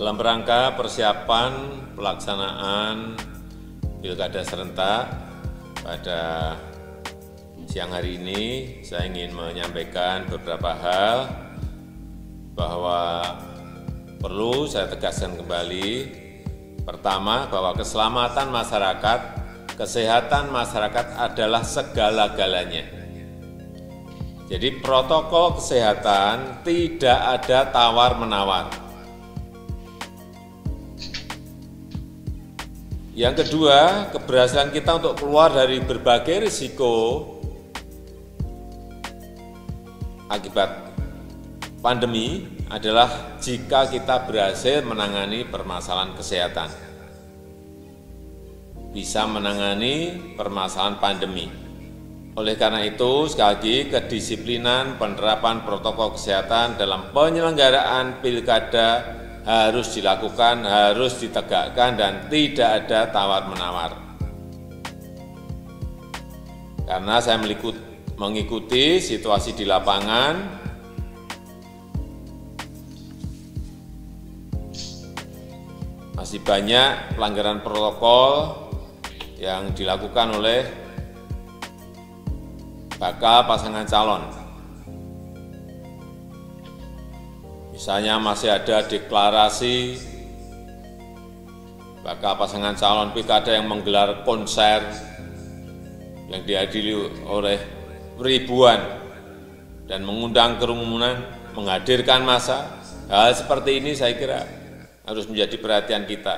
Dalam rangka persiapan pelaksanaan Pilkada serentak pada siang hari ini, saya ingin menyampaikan beberapa hal bahwa perlu saya tegaskan kembali. Pertama, bahwa keselamatan masyarakat, kesehatan masyarakat adalah segala-galanya. Jadi protokol kesehatan tidak ada tawar-menawar. Yang kedua, keberhasilan kita untuk keluar dari berbagai risiko akibat pandemi adalah jika kita berhasil menangani permasalahan kesehatan. Bisa menangani permasalahan pandemi. Oleh karena itu, sekali lagi, kedisiplinan penerapan protokol kesehatan dalam penyelenggaraan pilkada harus dilakukan, harus ditegakkan, dan tidak ada tawar-menawar. Karena saya mengikuti situasi di lapangan, masih banyak pelanggaran protokol yang dilakukan oleh bakal pasangan calon. Misalnya masih ada deklarasi bakal pasangan calon pilkada yang menggelar konser yang dihadiri oleh ribuan dan mengundang kerumunan, menghadirkan massa. Hal seperti ini saya kira harus menjadi perhatian kita.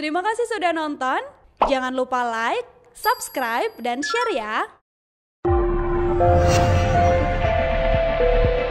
Terima kasih sudah nonton. Jangan lupa like, subscribe, dan share ya.